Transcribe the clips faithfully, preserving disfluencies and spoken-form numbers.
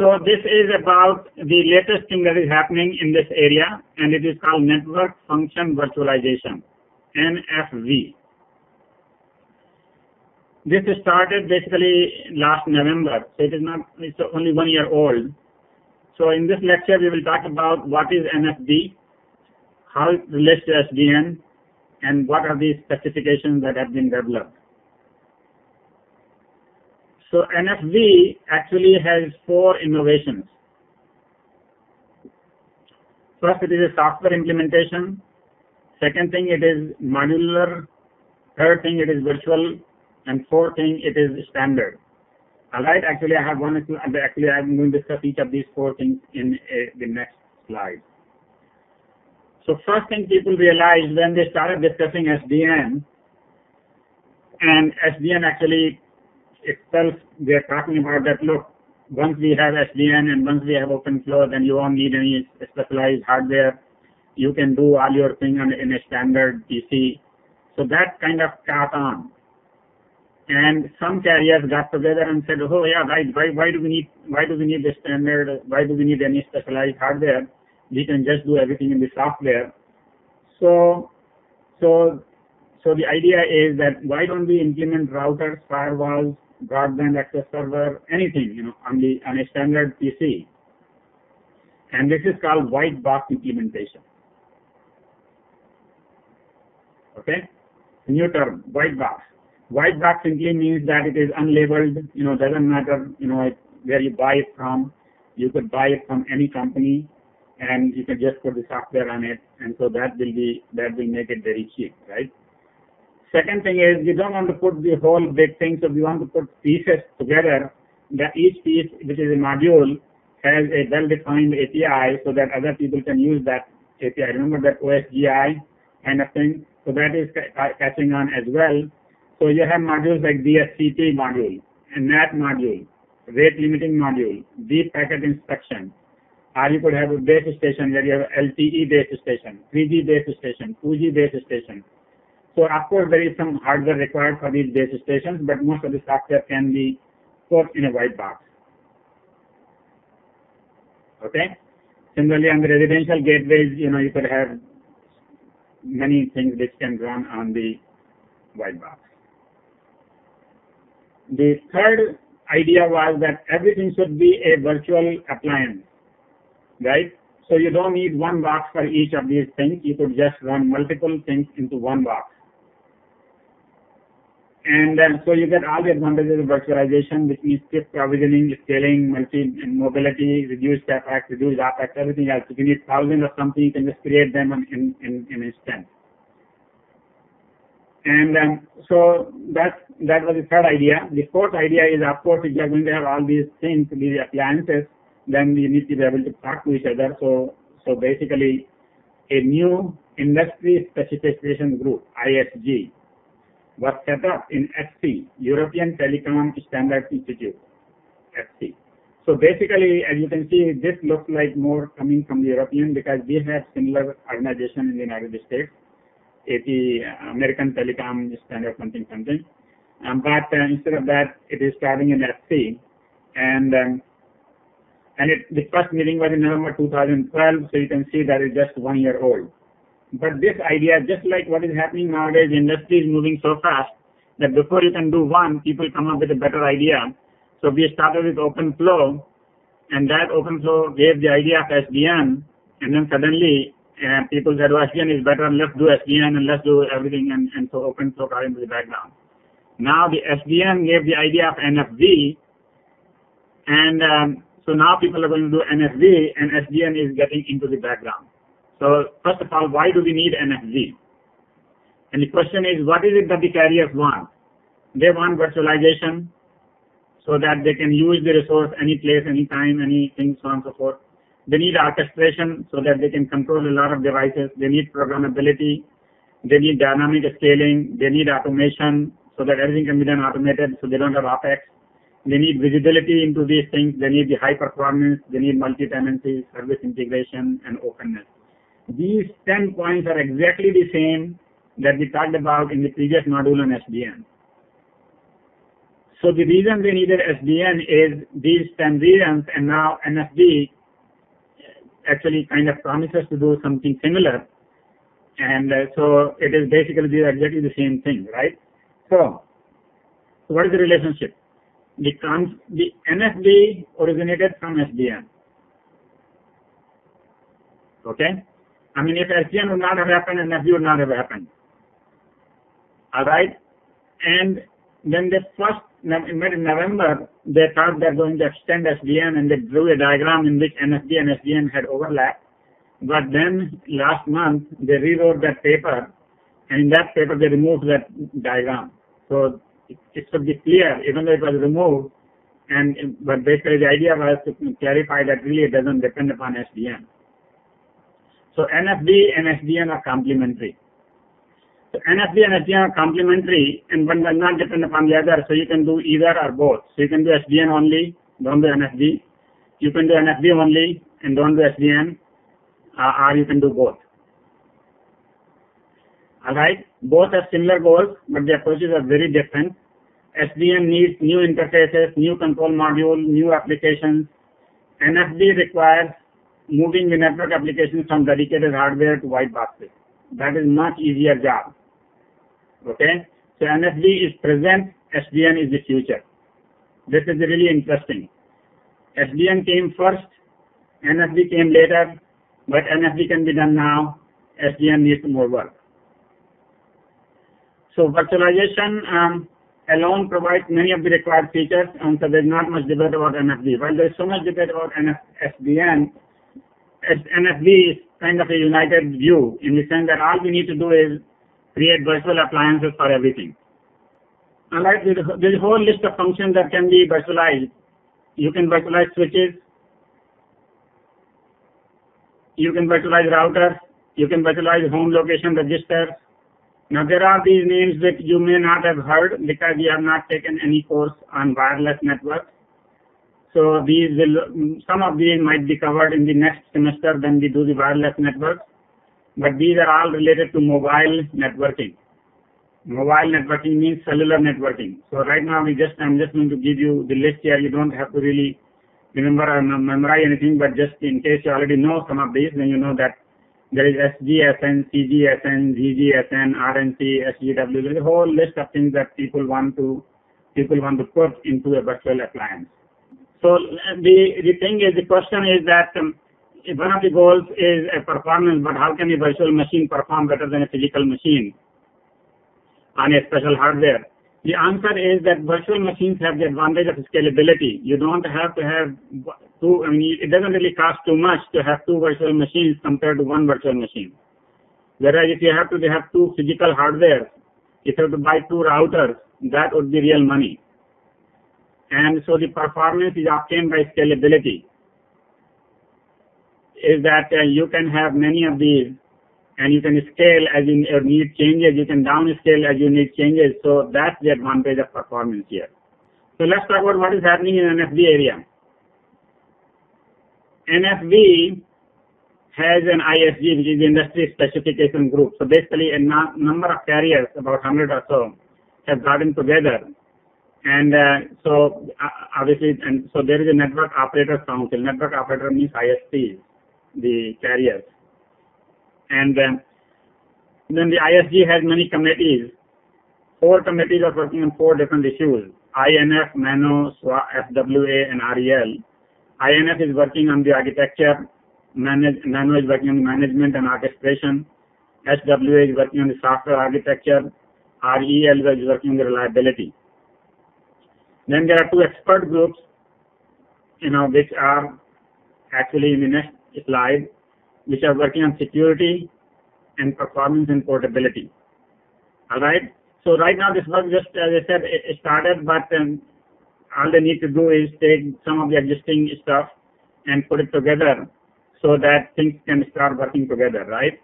So this is about the latest thing that is happening in this area, and it is called Network Function Virtualization, N F V. This started basically last November, so it is not, it's only one year old. So in this lecture, we will talk about what is N F V, how it relates to S D N, and what are the specifications that have been developed. So N F V actually has four innovations. First, it is a software implementation. Second thing, it is modular. Third thing, it is virtual. And fourth thing, it is standard. All right, actually I have one, actually I'm going to discuss each of these four things in uh, the next slide. So first thing people realized when they started discussing S D N, and S D N actually itself, they're talking about that, look, once we have S D N and once we have OpenFlow, then you won't need any specialized hardware. You can do all your thing on, in a standard P C. So that kind of caught on. And some carriers got together and said, oh yeah, right, why, why do we need, why do we need the standard, why do we need any specialized hardware? We can just do everything in the software. So, so, so the idea is that why don't we implement routers, firewalls, broadband access server, anything, you know, on the, on a standard P C. And this is called white box implementation. Okay, new term, white box. White box simply means that it is unlabeled, you know, doesn't matter, you know, where you buy it from. You could buy it from any company and you can just put the software on it, and so that will be, that will make it very cheap, right? Second thing is we don't want to put the whole big thing, so we want to put pieces together, that each piece, which is a module, has a well-defined A P I so that other people can use that A P I. Remember that O S G I kind of thing? So that is catching on as well. So you have modules like D S C P module, N A T module, rate limiting module, deep packet inspection, or you could have a base station where you have L T E base station, three G base station, two G base station. So of course there is some hardware required for these base stations, but most of the software can be put in a white box. Okay. Similarly, on the residential gateways, you know, you could have many things which can run on the white box. The third idea was that everything should be a virtual appliance, right? So you don't need one box for each of these things. You could just run multiple things into one box. And then, so you get all the advantages of virtualization, which means quick provisioning, scaling, multi and mobility, reduced CapEx, reduced OpEx, everything else. If you need thousands of something, you can just create them in, in, in instant. And um, so that that was the third idea. The fourth idea is, of course, if you are going to have all these things, these appliances, then you need to be able to talk to each other. So so basically, a new industry specification group (I S G) was set up in F C, European Telecom Standards Institute (F C). So basically, as you can see, this looks like more coming from the European, because we have similar organization in the United States. The American Telecom Standard something something, um, but uh, instead of that, it is starting in F C, and um, and it, the first meeting was in November two thousand twelve, so you can see that it's just one year old. But this idea, just like what is happening nowadays, industry is moving so fast that before you can do one, people come up with a better idea. So we started with OpenFlow, and that OpenFlow gave the idea of S D N, and then suddenly. And people said, well, S D N is better, let's do S D N and let's do everything, and, and so OpenFlow got into the background. Now the S D N gave the idea of N F V, and um, so now people are going to do N F V, and S D N is getting into the background. So first of all, why do we need N F V? And the question is, what is it that the carriers want? They want virtualization so that they can use the resource any place, any time, anything, so on and so forth. They need orchestration so that they can control a lot of devices. They need programmability. They need dynamic scaling. They need automation so that everything can be done automated, so they don't have OpEx. They need visibility into these things. They need the high performance. They need multi-tenancy, service integration, and openness. These ten points are exactly the same that we talked about in the previous module on S D N. So the reason we needed S D N is these ten reasons, and now N F V actually kind of promises to do something similar. And uh, so it is basically exactly the same thing, right? So, so what is the relationship? The, the N F V originated from S D N. Okay? I mean, if S D N would not have happened, N F V would not have happened. All right? And then the first, in November, they thought they're going to extend S D N, and they drew a diagram in which N F V and S D N had overlapped. But then last month, they rewrote that paper, and in that paper, they removed that diagram. So it, it should be clear, even though it was removed, and but basically the idea was to clarify that really it doesn't depend upon S D N. So N F V and S D N are complementary. So N F V and S D N are complementary, and one does not depend upon the other, so you can do either or both. So you can do S D N only, don't do N F V. You can do N F V only, and don't do S D N, uh, or you can do both. Alright, both have similar goals, but the approaches are very different. S D N needs new interfaces, new control module, new applications. N F V requires moving the network applications from dedicated hardware to white boxes. That is much easier job. Okay, so N F V is present, S D N is the future. This is really interesting. S D N came first, N F V came later, but N F V can be done now. S D N needs more work. So virtualization um, alone provides many of the required features, and so there's not much debate about N F V. While there's so much debate about S D N, N F V is kind of a united view in the sense that all we need to do is create virtual appliances for everything. Alright, there's a whole list of functions that can be virtualized. You can virtualize switches, you can virtualize routers, you can virtualize home location registers. Now there are these names that you may not have heard because you have not taken any course on wireless networks. So these will, some of these might be covered in the next semester when we do the wireless networks, but these are all related to mobile networking. Mobile networking means cellular networking. So right now we just, I'm just going to give you the list here. You don't have to really remember or memorize anything, but just in case you already know some of these, then you know that there is S G S N, C G S N, V G S N, R N C, S G W. There's a whole list of things that people want to, people want to put into a virtual appliance. So the, the thing is, the question is that um, one of the goals is a performance, but how can a virtual machine perform better than a physical machine on a special hardware? The answer is that virtual machines have the advantage of scalability. You don't have to have two, I mean, it doesn't really cost too much to have two virtual machines compared to one virtual machine. Whereas if you have to have two physical hardware, if you have to buy two routers, that would be real money. And so the performance is obtained by scalability, is that uh, you can have many of these, and you can scale as you need changes, you can downscale as you need changes, so that's the advantage of performance here. So let's talk about what is happening in N F V area. N F V has an I S G, which is the industry specification group, so basically a number of carriers, about one hundred or so, have gotten together. And uh, so uh, obviously, and so there is a network operator council. Network operator means I S Ps, the carriers. And uh, then the I S G has many committees. Four committees are working on four different issues: I N F, Mano, S W A, F W A, and R E L. I N F is working on the architecture. Mano is working on the management and orchestration. S W A is working on the software architecture. R E L is working on the reliability. Then there are two expert groups, you know, which are actually in the next slide, which are working on security and performance and portability. All right. So right now this work just, as I said, it started, but um, all they need to do is take some of the existing stuff and put it together so that things can start working together, right?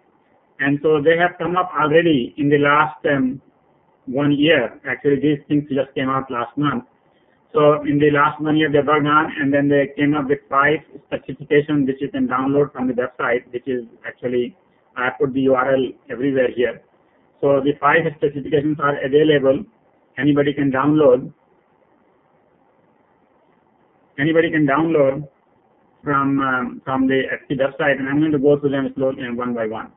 And so they have come up already in the last um, one year. Actually, these things just came out last month. So in the last one year they worked on, and then they came up with five specifications which you can download from the website, which is actually, I put the U R L everywhere here. So the five specifications are available, anybody can download. anybody can download from um, from the F T website, and I'm going to go through them slowly and one by one.